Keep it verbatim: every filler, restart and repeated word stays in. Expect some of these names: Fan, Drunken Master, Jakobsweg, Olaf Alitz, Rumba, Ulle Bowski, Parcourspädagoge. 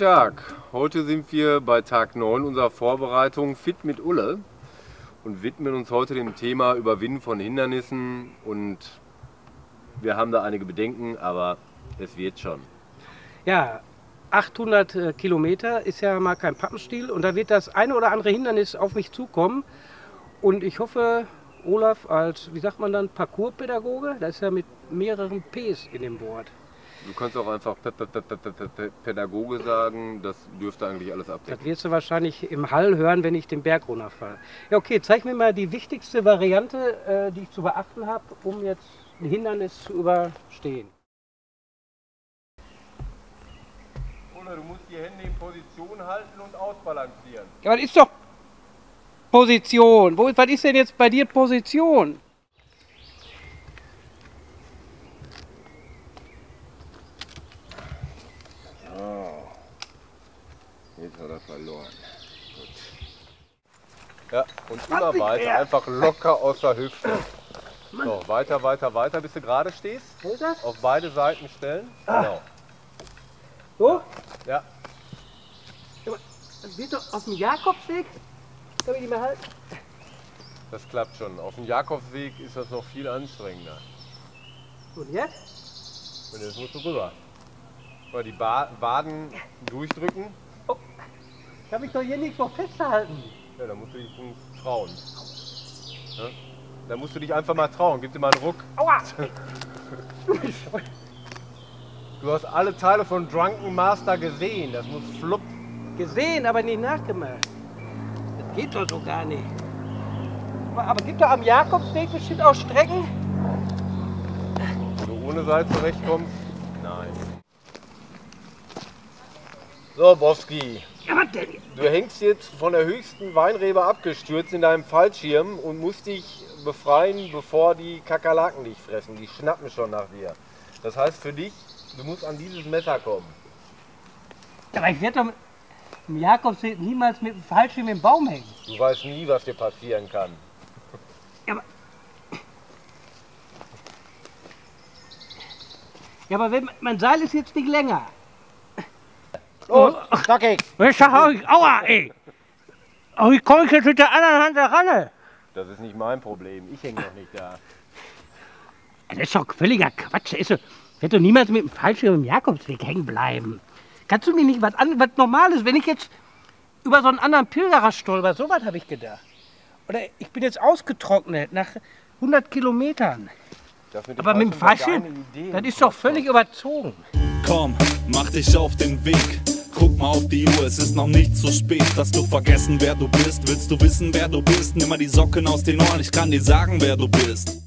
Tag! Heute sind wir bei Tag neun unserer Vorbereitung Fit mit Ulle und widmen uns heute dem Thema Überwinden von Hindernissen, und wir haben da einige Bedenken, aber es wird schon. Ja, achthundert Kilometer ist ja mal kein Pappenstiel, und da wird das eine oder andere Hindernis auf mich zukommen, und ich hoffe, Olaf als, wie sagt man dann, Parcourspädagoge, das ist ja mit mehreren P's in dem Wort. Du kannst auch einfach Pädagoge sagen, das dürfte eigentlich alles abdecken. Das wirst du wahrscheinlich im Hall hören, wenn ich den Berg runterfahre. Ja, okay, zeig mir mal die wichtigste Variante, die ich zu beachten habe, um jetzt ein Hindernis zu überstehen. Oder du musst die Hände in Position halten und ausbalancieren. Ja, das ist doch Position. Wo, was ist denn jetzt bei dir Position? Jetzt hat er verloren. Gut. Ja, und immer weiter, einfach locker aus der Hüfte. So, weiter, weiter, weiter, bis du gerade stehst. Wo ist das? Auf beide Seiten stellen. Ah. Genau. So? Ja. Das wird doch auf dem Jakobsweg. Kann ich nicht mehr halten? Das klappt schon. Auf dem Jakobsweg ist das noch viel anstrengender. Und jetzt? Und jetzt musst du rüber. Mal die Waden durchdrücken. Ich habe mich doch hier nicht noch festgehalten. Ja, da musst du dich trauen. Ja? Da musst du dich einfach mal trauen. Gib dir mal einen Ruck. Aua! Du hast alle Teile von Drunken Master gesehen. Das muss flupp. Gesehen, aber nicht nachgemacht. Das geht doch so gar nicht. Aber, aber gibt doch am Jakobsweg bestimmt auch Strecken? Wenn du ohne Seil zurechtkommst? Nein. So, Bowski. Du hängst jetzt von der höchsten Weinrebe abgestürzt in deinem Fallschirm und musst dich befreien, bevor die Kakerlaken dich fressen. Die schnappen schon nach dir. Das heißt für dich, du musst an dieses Messer kommen. Aber ich werde doch im Jakobsweg niemals mit dem Fallschirm im Baum hängen. Du weißt nie, was dir passieren kann. Ja, aber, ja, aber wenn, mein Seil ist jetzt nicht länger. Los, sag ich. Aua, ey. Aber ich komme jetzt mit der anderen Hand da ran. Das ist nicht mein Problem. Ich hänge doch nicht da. Das ist doch völliger Quatsch. Ich werde niemals mit dem Fallschirm im Jakobsweg hängen bleiben. Kannst du mir nicht was, an, was Normales, wenn ich jetzt über so einen anderen Pilgerer stolper, so was habe ich gedacht. Oder ich bin jetzt ausgetrocknet nach hundert Kilometern. Aber mit dem Fallschirm, das ist doch völlig überzogen. Komm, mach dich auf den Weg. Guck mal auf die Uhr, es ist noch nicht so spät. Dass du vergessen, wer du bist. Willst du wissen, wer du bist? Nimm mal die Socken aus den Ohren, ich kann dir sagen, wer du bist.